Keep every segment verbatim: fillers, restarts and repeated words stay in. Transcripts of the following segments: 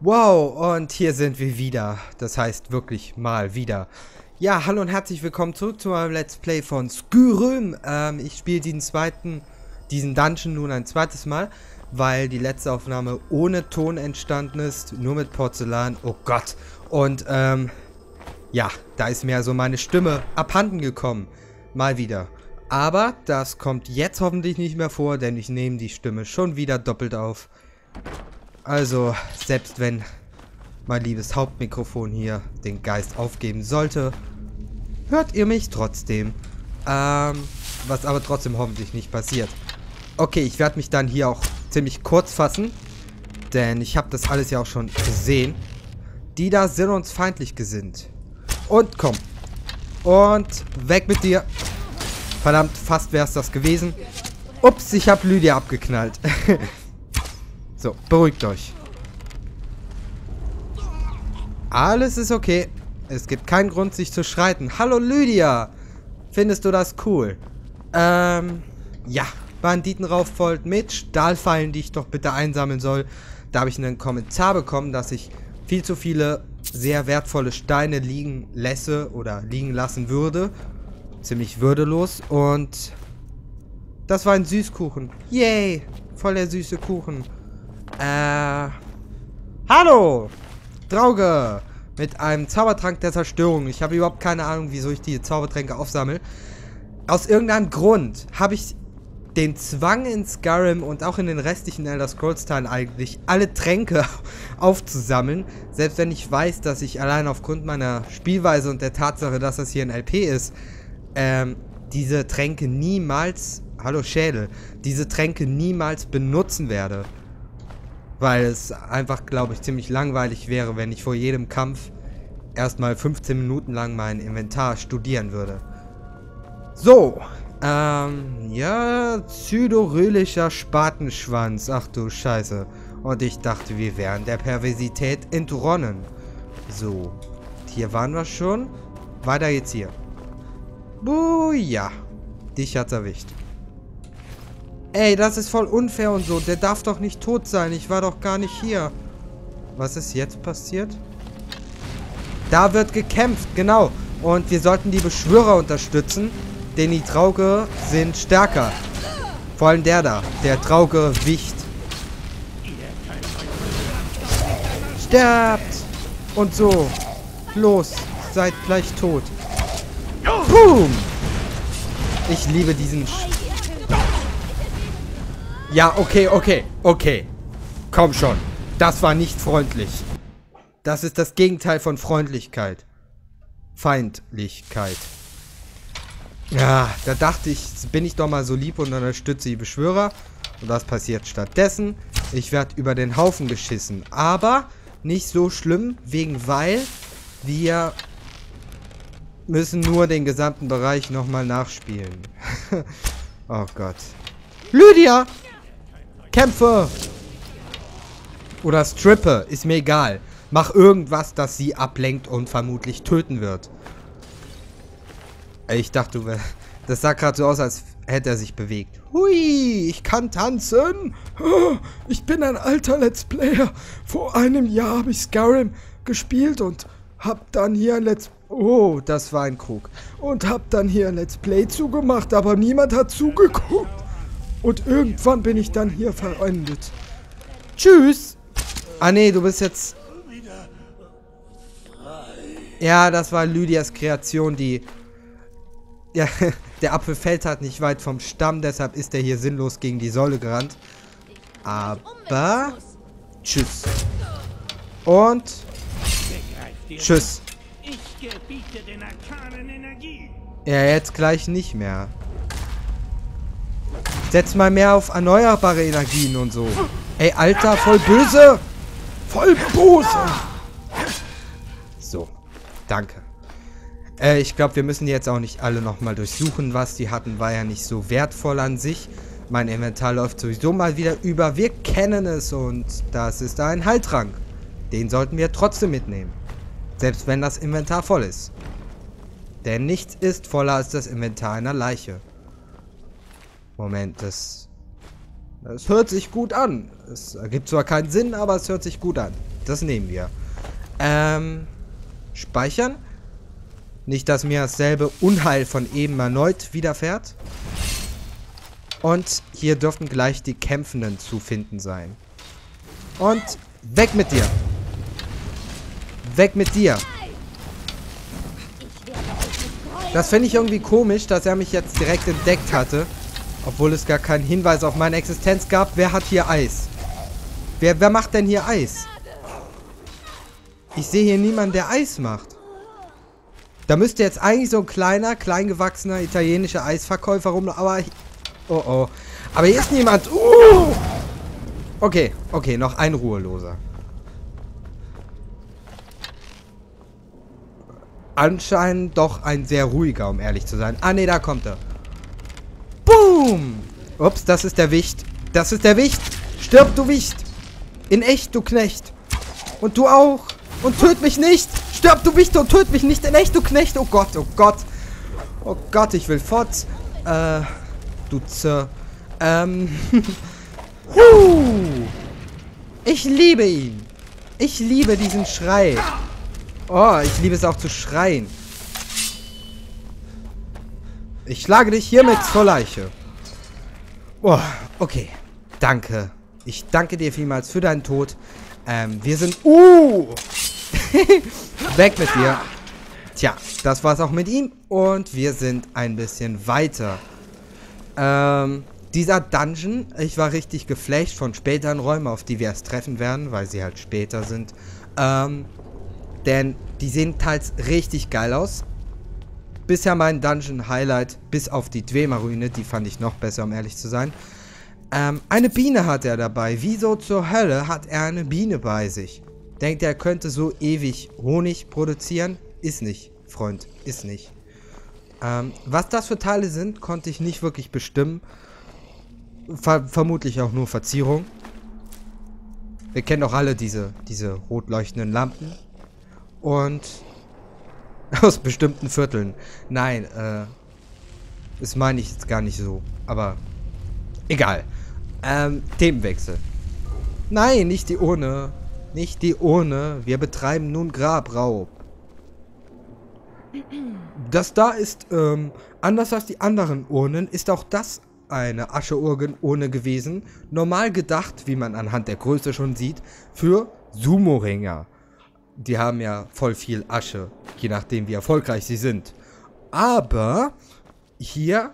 Wow, und hier sind wir wieder. Das heißt wirklich mal wieder. Ja, hallo und herzlich willkommen zurück zu meinem Let's Play von Skyrim. Ähm, ich spiele diesen zweiten, diesen Dungeon nun ein zweites Mal, weil die letzte Aufnahme ohne Ton entstanden ist, nur mit Porzellan. Oh Gott. Und, ähm, ja, da ist mir also meine Stimme abhanden gekommen. Mal wieder. Aber das kommt jetzt hoffentlich nicht mehr vor, denn ich nehme die Stimme schon wieder doppelt auf. Also, selbst wenn mein liebes Hauptmikrofon hier den Geist aufgeben sollte, hört ihr mich trotzdem. Ähm, was aber trotzdem hoffentlich nicht passiert. Okay, ich werde mich dann hier auch ziemlich kurz fassen, denn ich habe das alles ja auch schon gesehen. Die da sind uns feindlich gesinnt. Und komm. Und weg mit dir. Verdammt, fast wäre es das gewesen. Ups, ich habe Lydia abgeknallt. So, beruhigt euch. Alles ist okay. Es gibt keinen Grund, sich zu streiten. Hallo Lydia! Findest du das cool? Ähm, ja. Banditen rauffolgt mit Stahlfallen, die ich doch bitte einsammeln soll. Da habe ich einen Kommentar bekommen, dass ich viel zu viele sehr wertvolle Steine liegen lasse oder liegen lassen würde. Ziemlich würdelos. Und das war ein Süßkuchen. Yay! Voll der süße Kuchen. Äh, hallo! Draugr! Mit einem Zaubertrank der Zerstörung. Ich habe überhaupt keine Ahnung, wieso ich die Zaubertränke aufsammle. Aus irgendeinem Grund habe ich den Zwang in Skyrim und auch in den restlichen Elder Scrolls-Teilen eigentlich, alle Tränke aufzusammeln. Selbst wenn ich weiß, dass ich allein aufgrund meiner Spielweise und der Tatsache, dass das hier ein L P ist, ähm, diese Tränke niemals... Hallo Schädel! Diese Tränke niemals benutzen werde. Weil es einfach, glaube ich, ziemlich langweilig wäre, wenn ich vor jedem Kampf erstmal fünfzehn Minuten lang mein Inventar studieren würde. So, ähm, ja, zydorylischer Spatenschwanz, ach du Scheiße. Und ich dachte, wir wären der Perversität entronnen. So, hier waren wir schon. Weiter jetzt hier. Buja, dich hat's erwischt. Ey, das ist voll unfair und so. Der darf doch nicht tot sein. Ich war doch gar nicht hier. Was ist jetzt passiert? Da wird gekämpft, genau. Und wir sollten die Beschwörer unterstützen, denn die Draugr sind stärker. Vor allem der da, der Draugr Wicht. Sterbt! Und so. Los, seid gleich tot. Boom! Ich liebe diesen Sch... Ja, okay, okay, okay. Komm schon. Das war nicht freundlich. Das ist das Gegenteil von Freundlichkeit. Feindlichkeit. Ja, da dachte ich, bin ich doch mal so lieb und unterstütze die Beschwörer. Und was passiert stattdessen? Ich werde über den Haufen geschissen. Aber nicht so schlimm, wegen weil wir müssen nur den gesamten Bereich nochmal nachspielen. Oh Gott. Lydia! Kämpfe! Oder strippe, ist mir egal. Mach irgendwas, das sie ablenkt und vermutlich töten wird. Ich dachte, du, das sah gerade so aus, als hätte er sich bewegt. Hui, ich kann tanzen. Ich bin ein alter Let's Player. Vor einem Jahr habe ich Skyrim gespielt und hab dann hier ein Let's... Oh, das war ein Krug. Und hab dann hier ein Let's Play zugemacht, aber niemand hat zugeguckt. Und irgendwann bin ich dann hier verendet. Tschüss. Ah nee, du bist jetzt... Ja, das war Lydias Kreation, die... Ja, der Apfel fällt halt nicht weit vom Stamm, deshalb ist er hier sinnlos gegen die Säule gerannt. Aber... Tschüss. Und... Tschüss. Ja, jetzt gleich nicht mehr. Setz mal mehr auf erneuerbare Energien und so. Ey, Alter, voll böse. Voll böse. So, danke. Äh, ich glaube, wir müssen jetzt auch nicht alle nochmal durchsuchen, was die hatten. War ja nicht so wertvoll an sich. Mein Inventar läuft sowieso mal wieder über. Wir kennen es und das ist ein Heiltrank. Den sollten wir trotzdem mitnehmen. Selbst wenn das Inventar voll ist. Denn nichts ist voller als das Inventar einer Leiche. Moment, das, das hört sich gut an. Es ergibt zwar keinen Sinn, aber es hört sich gut an. Das nehmen wir. Ähm, speichern. Nicht, dass mir dasselbe Unheil von eben erneut widerfährt. Und hier dürften gleich die Kämpfenden zu finden sein. Und weg mit dir. Weg mit dir. Das finde ich irgendwie komisch, dass er mich jetzt direkt entdeckt hatte. Obwohl es gar keinen Hinweis auf meine Existenz gab. Wer hat hier Eis? Wer, wer macht denn hier Eis? Ich sehe hier niemanden, der Eis macht. Da müsste jetzt eigentlich so ein kleiner, kleingewachsener italienischer Eisverkäufer rum... Aber... Oh, oh. Aber hier ist niemand. Uh! Okay, okay. Noch ein Ruheloser. Anscheinend doch ein sehr ruhiger, um ehrlich zu sein. Ah, ne, da kommt er. Boom! Ups, das ist der Wicht. Das ist der Wicht. Stirb, du Wicht. In echt, du Knecht. Und du auch. Und töt mich nicht. Stirb, du Wicht, und töt mich nicht. In echt, du Knecht. Oh Gott, oh Gott. Oh Gott, ich will fort. Äh, du Zer. Ähm. huh. Ich liebe ihn. Ich liebe diesen Schrei. Oh, ich liebe es auch zu schreien. Ich schlage dich hiermit zur Leiche. Oh, okay. Danke. Ich danke dir vielmals für deinen Tod. Ähm, wir sind... Uh! Weg mit dir. Tja, das war's auch mit ihm. Und wir sind ein bisschen weiter. Ähm, dieser Dungeon, ich war richtig geflasht von späteren Räumen, auf die wir erst treffen werden, weil sie halt später sind. Ähm... Denn die sehen teils richtig geil aus. Bisher mein Dungeon-Highlight, bis auf die Dwemer-Ruine. Die fand ich noch besser, um ehrlich zu sein. Ähm, eine Biene hat er dabei. Wieso zur Hölle hat er eine Biene bei sich? Denkt er, könnte so ewig Honig produzieren? Ist nicht, Freund, ist nicht. Ähm, was das für Teile sind, konnte ich nicht wirklich bestimmen. Ver- vermutlich auch nur Verzierung. Wir kennen doch alle diese, diese rot leuchtenden Lampen. Und aus bestimmten Vierteln. Nein, äh, das meine ich jetzt gar nicht so. Aber egal. Ähm, Themenwechsel. Nein, nicht die Urne. Nicht die Urne. Wir betreiben nun Grabraub. Das da ist, ähm, anders als die anderen Urnen, ist auch das eine Ascheurne gewesen. Normal gedacht, wie man anhand der Größe schon sieht, für Sumo-Ringer. Die haben ja voll viel Asche, je nachdem wie erfolgreich sie sind. Aber hier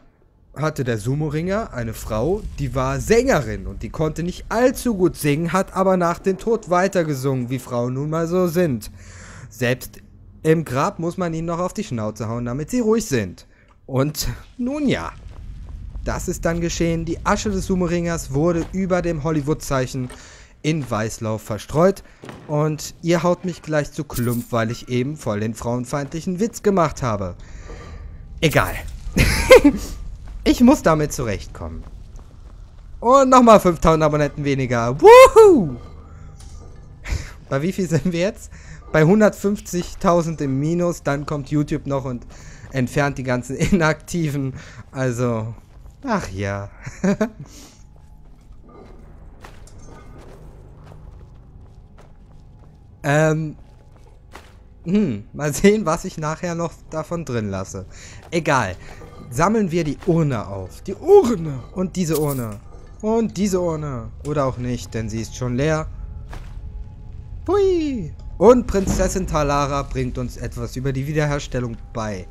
hatte der Sumo-Ringer eine Frau, die war Sängerin und die konnte nicht allzu gut singen, hat aber nach dem Tod weitergesungen, wie Frauen nun mal so sind. Selbst im Grab muss man ihnen noch auf die Schnauze hauen, damit sie ruhig sind. Und nun ja, das ist dann geschehen. Die Asche des Sumo-Ringers wurde über dem Hollywood-Zeichen in Weißlauf verstreut und ihr haut mich gleich zu Klump, weil ich eben voll den frauenfeindlichen Witz gemacht habe. Egal. Ich muss damit zurechtkommen. Und nochmal fünftausend Abonnenten weniger. Woohoo! Bei wie viel sind wir jetzt? Bei hundertfünfzigtausend im Minus, dann kommt YouTube noch und entfernt die ganzen Inaktiven. Also, ach ja. Ähm, hm, mal sehen, was ich nachher noch davon drin lasse. Egal. Sammeln wir die Urne auf. Die Urne! Und diese Urne. Und diese Urne. Oder auch nicht, denn sie ist schon leer. Hui! Und Prinzessin Talara bringt uns etwas über die Wiederherstellung bei.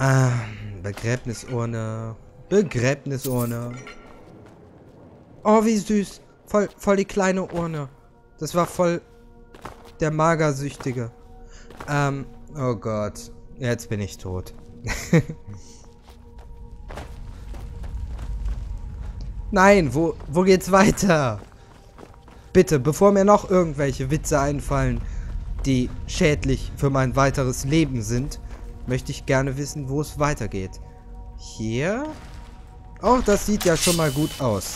Ähm, Begräbnisurne. Begräbnisurne. Oh, wie süß. Voll, voll die kleine Urne. Das war voll... Der Magersüchtige. Ähm, oh Gott. Jetzt bin ich tot. Nein, wo, wo geht's weiter? Bitte, bevor mir noch irgendwelche Witze einfallen, die schädlich für mein weiteres Leben sind, möchte ich gerne wissen, wo es weitergeht. Hier? Oh, das sieht ja schon mal gut aus.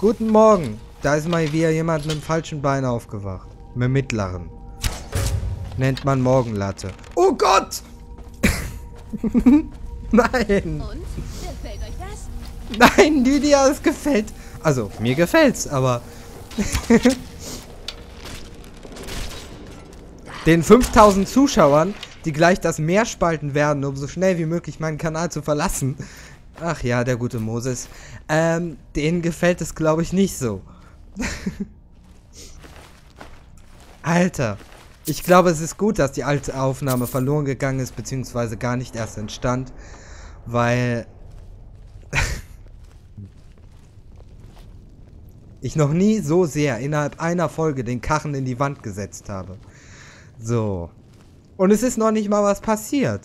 Guten Morgen. Da ist mal wieder jemand mit dem falschen Bein aufgewacht. Mit mittleren. Nennt man Morgenlatte. Oh Gott! Nein! Und? Gefällt euch das? Nein, Lydia, es gefällt. Also, mir gefällt's, aber. Den fünftausend Zuschauern, die gleich das Meer spalten werden, um so schnell wie möglich meinen Kanal zu verlassen. Ach ja, der gute Moses. Ähm, denen gefällt es, glaube ich, nicht so. Alter. Ich glaube, es ist gut, dass die alte Aufnahme verloren gegangen ist, beziehungsweise gar nicht erst entstand, weil ich noch nie so sehr innerhalb einer Folge den Karren in die Wand gesetzt habe. So. Und es ist noch nicht mal was passiert.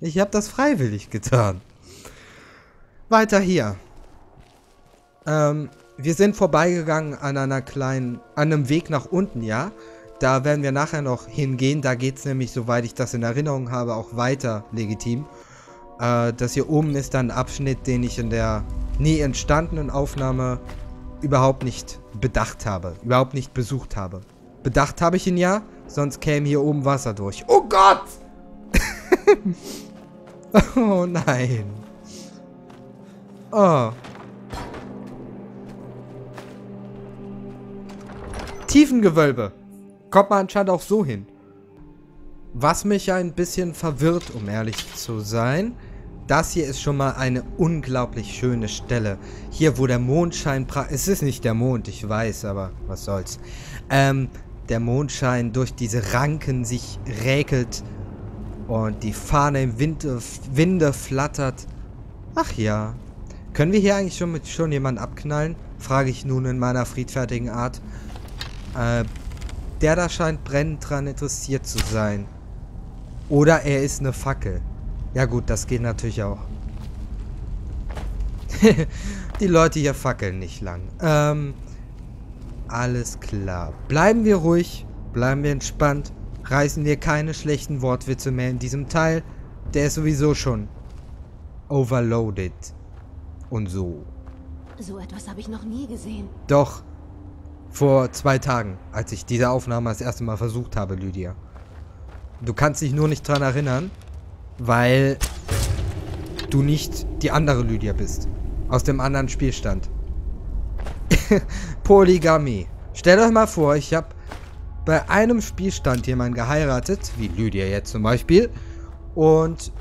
Ich habe das freiwillig getan. Weiter hier. Ähm, wir sind vorbeigegangen an einer kleinen, an einem Weg nach unten, ja? Da werden wir nachher noch hingehen. Da geht es nämlich, soweit ich das in Erinnerung habe, auch weiter legitim. Äh, das hier oben ist dann ein Abschnitt, den ich in der nie entstandenen Aufnahme überhaupt nicht bedacht habe. Überhaupt nicht besucht habe. Bedacht habe ich ihn ja, sonst käme hier oben Wasser durch. Oh Gott! Oh nein. Oh. Tiefengewölbe. Kommt man anscheinend auch so hin. Was mich ein bisschen verwirrt, um ehrlich zu sein. Das hier ist schon mal eine unglaublich schöne Stelle. Hier, wo der Mondschein... Es ist nicht der Mond, ich weiß, aber was soll's. Ähm, der Mondschein durch diese Ranken sich räkelt. Und die Fahne im Winde, Winde flattert. Ach ja. Können wir hier eigentlich schon, mit, schon jemanden abknallen? Frage ich nun in meiner friedfertigen Art. Äh... Der da scheint brennend dran interessiert zu sein. Oder er ist eine Fackel. Ja gut, das geht natürlich auch. Die Leute hier fackeln nicht lang. Ähm, alles klar. Bleiben wir ruhig. Bleiben wir entspannt. Reißen wir keine schlechten Wortwitze mehr in diesem Teil. Der ist sowieso schon overloaded. Und so. So etwas habe ich noch nie gesehen. Doch. Vor zwei Tagen, als ich diese Aufnahme das erste Mal versucht habe, Lydia. Du kannst dich nur nicht dran erinnern, weil du nicht die andere Lydia bist. Aus dem anderen Spielstand. Polygamie. Stellt euch mal vor, ich habe bei einem Spielstand jemanden geheiratet, wie Lydia jetzt zum Beispiel, und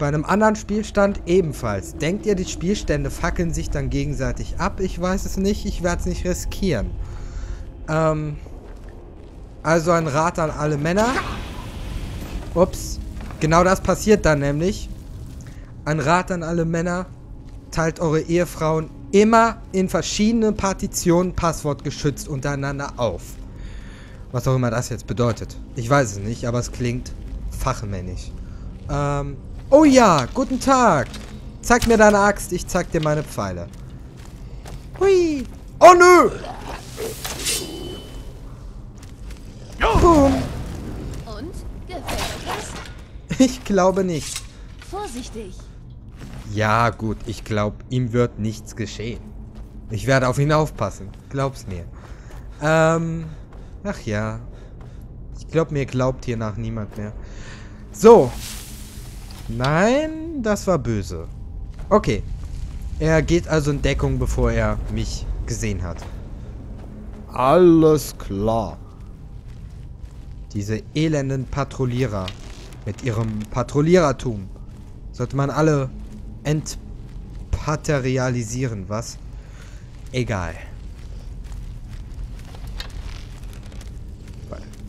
bei einem anderen Spielstand ebenfalls. Denkt ihr, die Spielstände fackeln sich dann gegenseitig ab? Ich weiß es nicht, ich werde es nicht riskieren. Ähm, also ein Rat an alle Männer. Ups. Genau das passiert dann nämlich. Ein Rat an alle Männer. Teilt eure Ehefrauen immer in verschiedenen Partitionen passwortgeschützt untereinander auf. Was auch immer das jetzt bedeutet. Ich weiß es nicht, aber es klingt fachmännisch. Ähm, oh ja, guten Tag. Zeig mir deine Axt, ich zeig dir meine Pfeile. Hui. Oh nö. Boom. Und? Gefällt das? Ich glaube nicht. Vorsichtig. Ja, gut, ich glaube, ihm wird nichts geschehen. Ich werde auf ihn aufpassen. Glaub's mir. Ähm, ach ja. Ich glaube, mir glaubt hier nach niemand mehr. So. Nein, das war böse. Okay. Er geht also in Deckung, bevor er mich gesehen hat. Alles klar. Diese elenden Patrouillierer mit ihrem Patrouillierertum. Sollte man alle entpaterialisieren, was? Egal.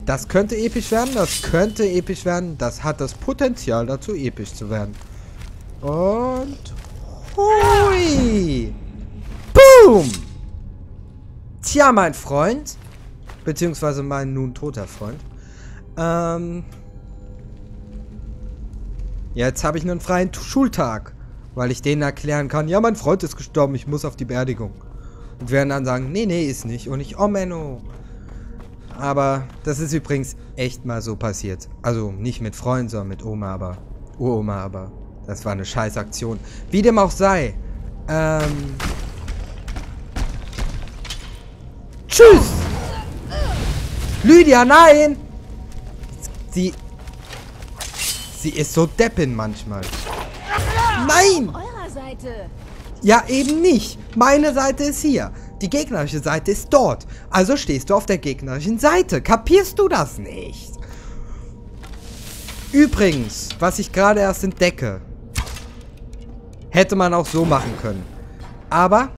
Das könnte episch werden, das könnte episch werden. Das hat das Potenzial dazu, episch zu werden. Und... Hui! Boom! Tja, mein Freund. Beziehungsweise mein nun toter Freund. Ähm, jetzt habe ich einen freien Schultag, weil ich denen erklären kann, ja, mein Freund ist gestorben, ich muss auf die Beerdigung. Und werden dann sagen, nee, nee, ist nicht. Und ich, oh Menno. Aber das ist übrigens echt mal so passiert. Also nicht mit Freunden, sondern mit Oma, aber Uroma, aber das war eine scheiß Aktion. Wie dem auch sei. Ähm, tschüss! Lydia, nein! Sie... Sie ist so deppin manchmal. Nein! Ja, eben nicht. Meine Seite ist hier. Die gegnerische Seite ist dort. Also stehst du auf der gegnerischen Seite. Kapierst du das nicht? Übrigens, was ich gerade erst entdecke, hätte man auch so machen können. Aber